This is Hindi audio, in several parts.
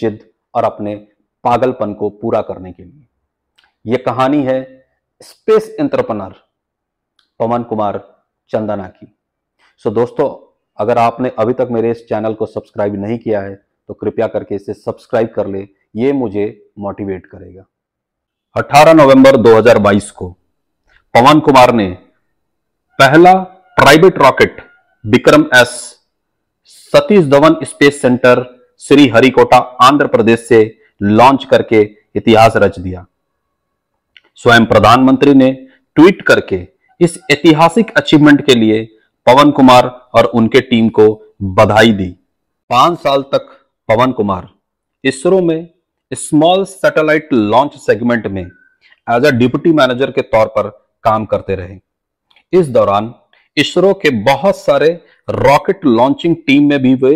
जिद और अपने पागलपन को पूरा करने के लिए। यह कहानी है स्पेस एंटरप्रेन्योर पवन कुमार चंदना की। सो दोस्तों, अगर आपने अभी तक मेरे इस चैनल को सब्सक्राइब नहीं किया है तो कृपया करके इसे सब्सक्राइब कर ले, ये मुझे मोटिवेट करेगा। 18 नवंबर 2022 को पवन कुमार ने पहला private rocket Vikram S Satish Dhawan space centre Shri Harikota Andhra Pradesh से लॉन्च करके इतिहास रच दिया। स्वयं प्रधानमंत्री ने ट्वीट करके इस ऐतिहासिक अचीवमेंट के लिए पवन कुमार और उनके टीम को बधाई दी। 5 साल तक पवन कुमार इसरो में स्मॉल सैटेलाइट लॉन्च सेगमेंट में एज अ डिप्टी मैनेजर के तौर पर काम करते रहे। इस दौरान इसरो के बहुत सारे रॉकेट लॉन्चिंग टीम में भी वे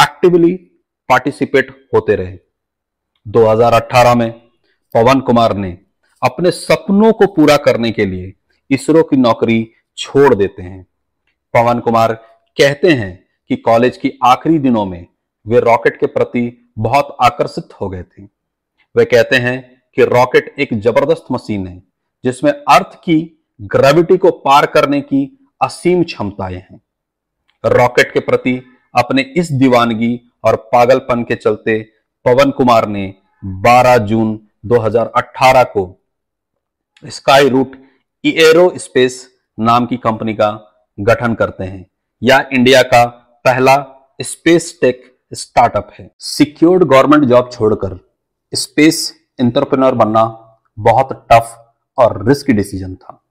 एक्टिवली पार्टिसिपेट होते रहे। 2018 में पवन कुमार ने अपने सपनों को पूरा करने के लिए इसरो की नौकरी छोड़ देते हैं। पवन कुमार कहते हैं कि कॉलेज की आखिरी दिनों में वे रॉकेट के प्रति बहुत आकर्षित हो गए थे। वे कहते हैं कि रॉकेट एक जबरदस्त मशीन है जिसमें अर्थ की ग्रेविटी को पार करने की असीम क्षमताएं हैं। रॉकेट के प्रति अपने इस दीवानगी और पागलपन के चलते पवन कुमार ने 12 जून 2018 को स्काईरोट एयरोस्पेस नाम की कंपनी का गठन करते हैं। यह इंडिया का पहला स्पेस टेक स्टार्टअप है। सिक्योर्ड गवर्नमेंट जॉब छोड़कर स्पेस एंटरप्रेन्योर बनना बहुत टफ और रिस्की डिसीजन था।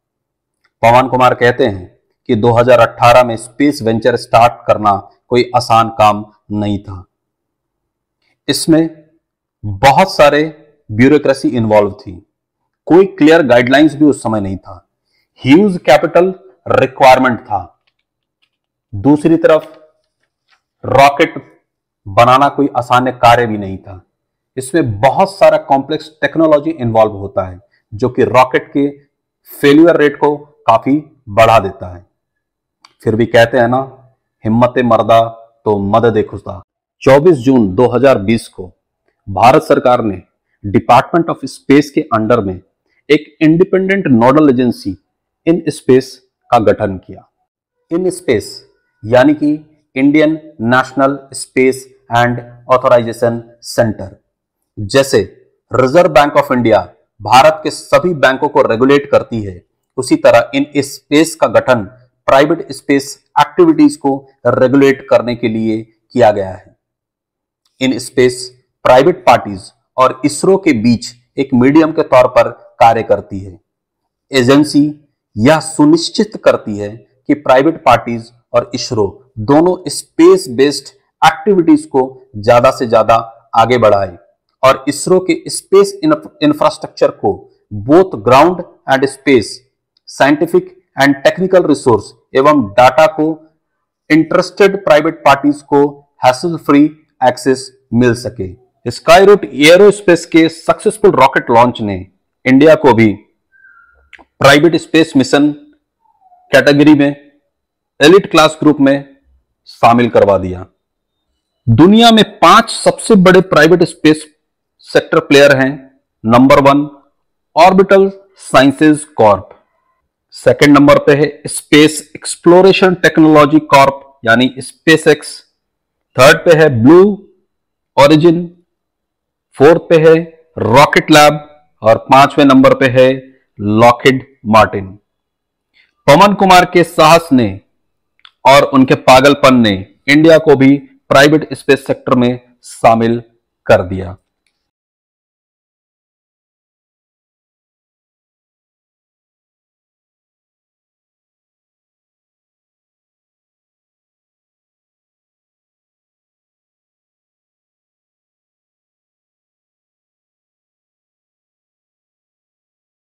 पवन कुमार कहते हैं कि 2018 में स्पेस वेंचर स्टार्ट करना कोई आसान काम नहीं था। इसमें बहुत सारे ब्यूरोक्रेसी इन्वॉल्व थी, कोई क्लियर गाइडलाइंस भी उस समय नहीं था, ह्यूज कैपिटल रिक्वायरमेंट था। दूसरी तरफ रॉकेट बनाना कोई आसान कार्य भी नहीं था। इसमें बहुत सारा कॉम्प्लेक्स टेक्नोलॉजी इन्वॉल्व होता है जो कि रॉकेट के फेल्यूर रेट को काफी बढ़ा देता है। फिर भी कहते हैं ना, हिम्मत मर्दा तो मदद खुदा। 24 जून 2020 को भारत सरकार ने डिपार्टमेंट ऑफ स्पेस के अंडर में एक independent nodal agency in space का गठन किया। इन स्पेस यानी कि Indian national space and authorisation centre. जैसे reserve bank of India Bharat के सभी बैंकों को रेगुलेट करती है, उसी तरह इन स्पेस का गठन प्राइवेट स्पेस एक्टिविटीज को रेगुलेट करने के लिए किया गया है। इन स्पेस प्राइवेट पार्टीज और इसरो के बीच एक मीडियम के तौर पर कार्य करती है। एजेंसी यह सुनिश्चित करती है कि प्राइवेट पार्टीज और इसरो दोनों स्पेस बेस्ड एक्टिविटीज को ज्यादा से ज्यादा आगे बढ़ाए और इसरो के स्पेस इंफ्रास्ट्रक्चर को both ground and space, scientific and technical resource एवं डाटा को इंटरेस्टेड प्राइवेट पार्टीज को हैसल फ्री एक्सेस मिल सके। स्काईरोट एयरोस्पेस के सक्सेसफुल रॉकेट लॉन्च ने इंडिया को भी प्राइवेट स्पेस मिशन कैटेगरी में एलिट क्लास ग्रुप में शामिल करवा दिया। दुनिया में 5 सबसे बड़े प्राइवेट स्पेस सेक्टर प्लेयर हैं। Number 1 orbital sciences corp, second number पे है स्पेस एक्सप्लोरेशन टेक्नोलॉजी कॉर्प यानी स्पेस एक्स, थर्ड पे है ब्लू ओरिजिन, फोर्थ पे है रॉकेट लैब और 5वें नंबर पे है लॉकहीड मार्टिन। पवन कुमार के साहस ने और उनके पागलपन ने इंडिया को भी प्राइवेट स्पेस सेक्टर में शामिल कर दिया।